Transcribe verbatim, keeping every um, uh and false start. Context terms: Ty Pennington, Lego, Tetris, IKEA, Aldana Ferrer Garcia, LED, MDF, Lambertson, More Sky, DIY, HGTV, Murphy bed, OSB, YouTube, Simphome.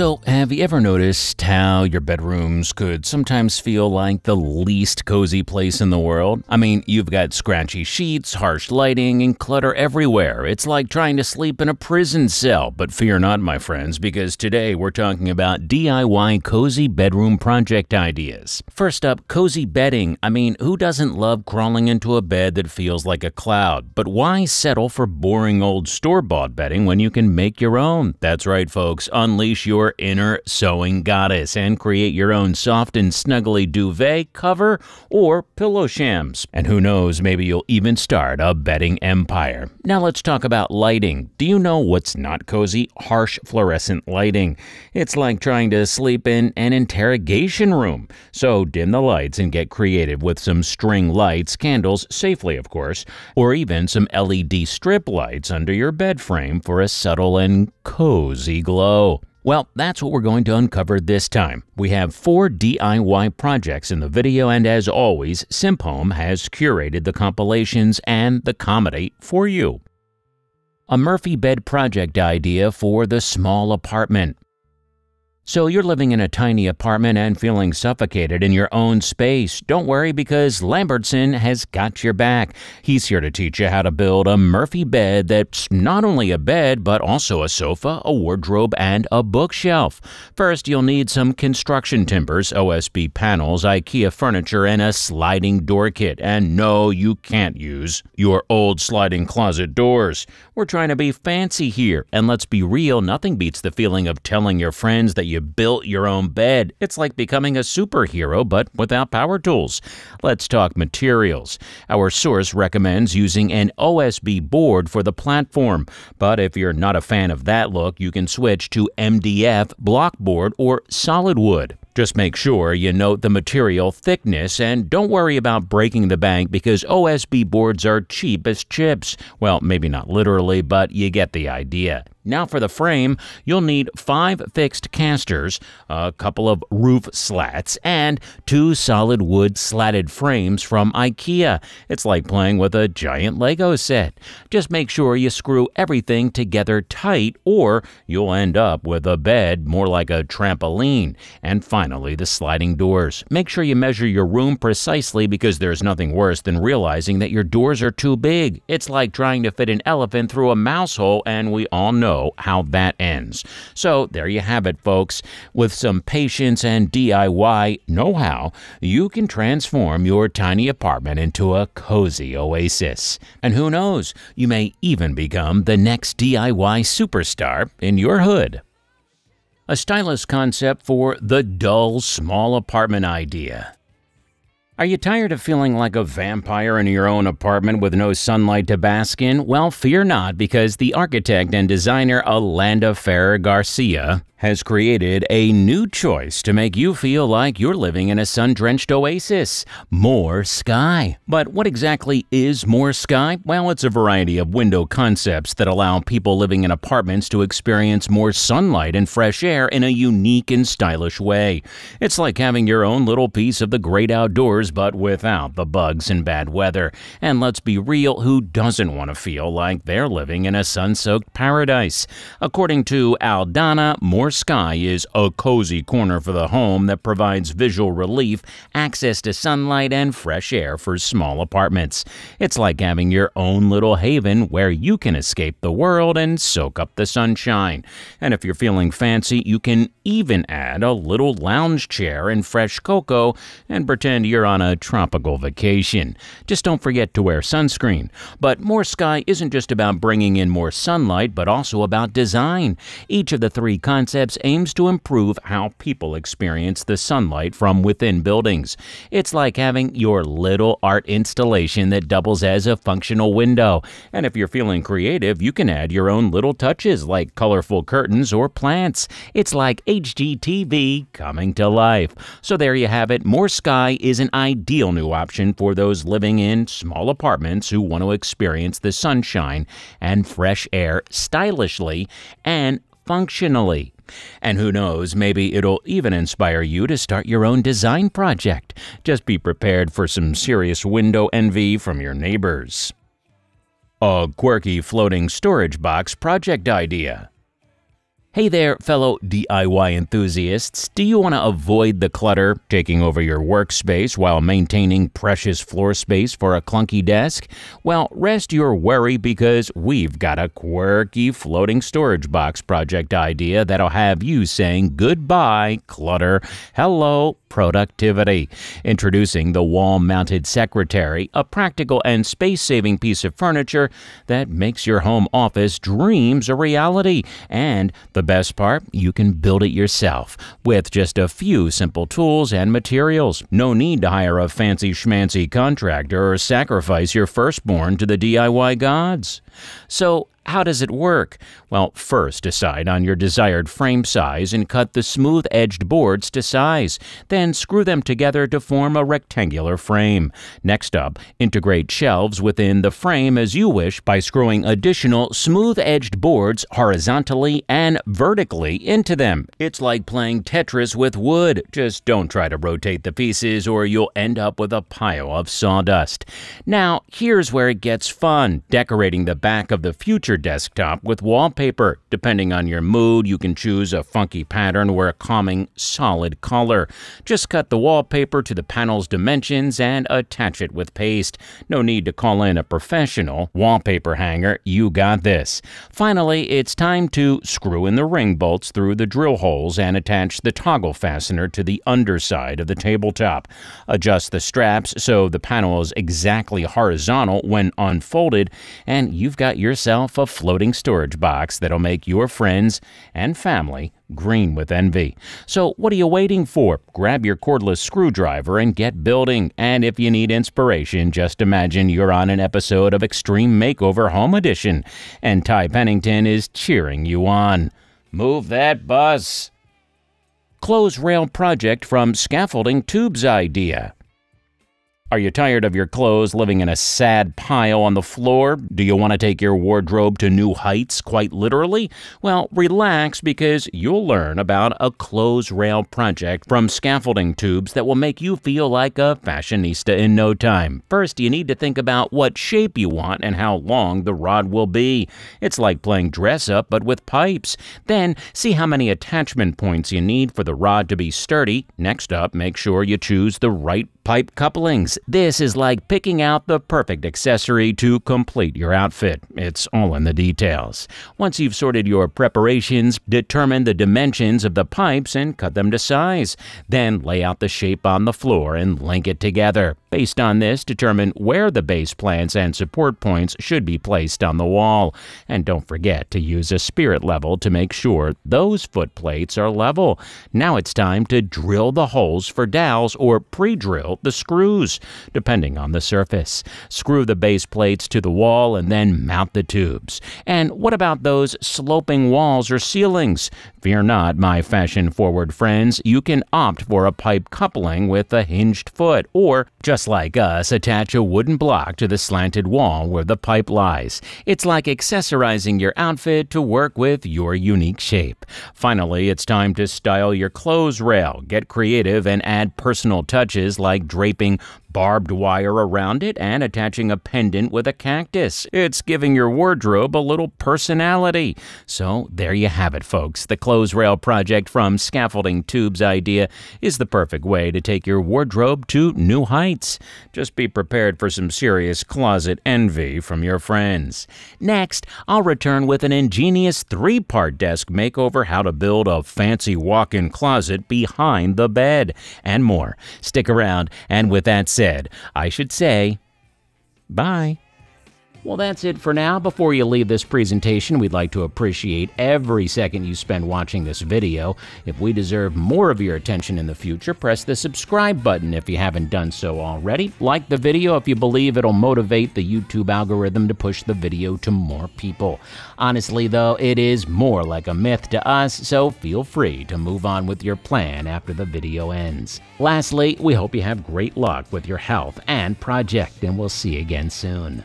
So, have you ever noticed how your bedrooms could sometimes feel like the least cozy place in the world? I mean, you've got scratchy sheets, harsh lighting, and clutter everywhere. It's like trying to sleep in a prison cell. But fear not, my friends, because today we're talking about D I Y cozy bedroom project ideas. First up, cozy bedding. I mean, who doesn't love crawling into a bed that feels like a cloud? But why settle for boring old store-bought bedding when you can make your own? That's right, folks. Unleash your Your inner sewing goddess and create your own soft and snuggly duvet, cover, or pillow shams. And who knows, maybe you'll even start a bedding empire. Now let's talk about lighting. Do you know what's not cozy? Harsh fluorescent lighting. It's like trying to sleep in an interrogation room. So dim the lights and get creative with some string lights, candles, safely of course, or even some L E D strip lights under your bed frame for a subtle and cozy glow. Well, that's what we're going to uncover this time. We have four D I Y projects in the video, and as always, Simphome has curated the compilations and the comedy for you. A Murphy bed project idea for the small apartment. So you're living in a tiny apartment and feeling suffocated in your own space. Don't worry, because Lambertson has got your back. He's here to teach you how to build a Murphy bed that's not only a bed, but also a sofa, a wardrobe, and a bookshelf. First, you'll need some construction timbers, O S B panels, IKEA furniture, and a sliding door kit. And no, you can't use your old sliding closet doors. We're trying to be fancy here. And let's be real, nothing beats the feeling of telling your friends that you built your own bed. It's like becoming a superhero, but without power tools. Let's talk materials. Our source recommends using an O S B board for the platform, but if you're not a fan of that look, you can switch to M D F, block board, or solid wood. Just make sure you note the material thickness, and don't worry about breaking the bank, because O S B boards are cheap as chips. Well, maybe not literally, but you get the idea. Now for the frame, you'll need five fixed casters, a couple of roof slats, and two solid wood slatted frames from IKEA. It's like playing with a giant Lego set. Just make sure you screw everything together tight, or you'll end up with a bed more like a trampoline. And finally, the sliding doors. Make sure you measure your room precisely, because there's nothing worse than realizing that your doors are too big. It's like trying to fit an elephant through a mouse hole, and we all know how that ends. So there you have it, folks. With some patience and D I Y know-how, you can transform your tiny apartment into a cozy oasis. And who knows, you may even become the next D I Y superstar in your hood. A stylish concept for the dull small apartment idea. Are you tired of feeling like a vampire in your own apartment with no sunlight to bask in? Well, fear not, because the architect and designer Aldana Ferrer Garcia has created a new choice to make you feel like you're living in a sun-drenched oasis, More Sky. But what exactly is More Sky? Well, it's a variety of window concepts that allow people living in apartments to experience more sunlight and fresh air in a unique and stylish way. It's like having your own little piece of the great outdoors, but without the bugs and bad weather. And let's be real, who doesn't want to feel like they're living in a sun-soaked paradise? According to Aldana, More Sky is a cozy corner for the home that provides visual relief, access to sunlight, and fresh air for small apartments. It's like having your own little haven where you can escape the world and soak up the sunshine. And if you're feeling fancy, you can even add a little lounge chair and fresh cocoa and pretend you're on a tropical vacation. Just don't forget to wear sunscreen. But More Sky isn't just about bringing in more sunlight, but also about design. Each of the three concepts aims to improve how people experience the sunlight from within buildings. It's like having your little art installation that doubles as a functional window. And if you're feeling creative, you can add your own little touches like colorful curtains or plants. It's like H G T V coming to life. So there you have it. More Sky is an ideal new option for those living in small apartments who want to experience the sunshine and fresh air stylishly and functionally. And who knows, maybe it'll even inspire you to start your own design project. Just be prepared for some serious window envy from your neighbors. A quirky floating storage box project idea. Hey there, fellow D I Y enthusiasts. Do you want to avoid the clutter taking over your workspace while maintaining precious floor space for a clunky desk? Well, rest your worry because we've got a quirky floating storage box project idea that'll have you saying goodbye, clutter, hello, productivity. Introducing the wall-mounted secretary, a practical and space-saving piece of furniture that makes your home office dreams a reality. And the best part, you can build it yourself with just a few simple tools and materials. No need to hire a fancy schmancy contractor or sacrifice your firstborn to the D I Y gods. So, how does it work? Well, first decide on your desired frame size and cut the smooth-edged boards to size. Then screw them together to form a rectangular frame. Next up, integrate shelves within the frame as you wish by screwing additional smooth-edged boards horizontally and vertically into them. It's like playing Tetris with wood. Just don't try to rotate the pieces or you'll end up with a pile of sawdust. Now, here's where it gets fun, decorating the back of the future desktop with wallpaper. Depending on your mood, you can choose a funky pattern or a calming, solid color. Just cut the wallpaper to the panel's dimensions and attach it with paste. No need to call in a professional wallpaper hanger. You got this. Finally, it's time to screw in the ring bolts through the drill holes and attach the toggle fastener to the underside of the tabletop. Adjust the straps so the panel is exactly horizontal when unfolded, and you've got yourself a floating storage box that'll make your friends and family green with envy. So what are you waiting for? Grab your cordless screwdriver and get building. And if you need inspiration, just imagine you're on an episode of Extreme Makeover Home Edition, and Ty Pennington is cheering you on. Move that bus! Close rail project from scaffolding tubes idea. Are you tired of your clothes living in a sad pile on the floor? Do you want to take your wardrobe to new heights, quite literally? Well, relax, because you'll learn about a clothes rail project from scaffolding tubes that will make you feel like a fashionista in no time. First, you need to think about what shape you want and how long the rod will be. It's like playing dress up, but with pipes. Then, see how many attachment points you need for the rod to be sturdy. Next up, make sure you choose the right pipe couplings. This is like picking out the perfect accessory to complete your outfit. It's all in the details. Once you've sorted your preparations, determine the dimensions of the pipes and cut them to size. Then lay out the shape on the floor and link it together. Based on this, determine where the base plants and support points should be placed on the wall. And don't forget to use a spirit level to make sure those foot plates are level. Now it's time to drill the holes for dowels or pre-drill the screws, depending on the surface. Screw the base plates to the wall and then mount the tubes. And what about those sloping walls or ceilings? Fear not, my fashion-forward friends. You can opt for a pipe coupling with a hinged foot, or, just like us, attach a wooden block to the slanted wall where the pipe lies. It's like accessorizing your outfit to work with your unique shape. Finally, it's time to style your clothes rail. Get creative and add personal touches like like draping barbed wire around it and attaching a pendant with a cactus. It's giving your wardrobe a little personality. So there you have it, folks. The clothes rail project from Scaffolding Tubes idea is the perfect way to take your wardrobe to new heights. Just be prepared for some serious closet envy from your friends. Next, I'll return with an ingenious three-part desk makeover, how to build a fancy walk-in closet behind the bed, and more. Stick around, and with that said, Said, I should say, bye. Well, that's it for now. Before you leave this presentation, we'd like to appreciate every second you spend watching this video. If we deserve more of your attention in the future, press the subscribe button if you haven't done so already. Like the video if you believe it'll motivate the YouTube algorithm to push the video to more people. Honestly, though, it is more like a myth to us, so feel free to move on with your plan after the video ends. Lastly, we hope you have great luck with your health and project, and we'll see you again soon.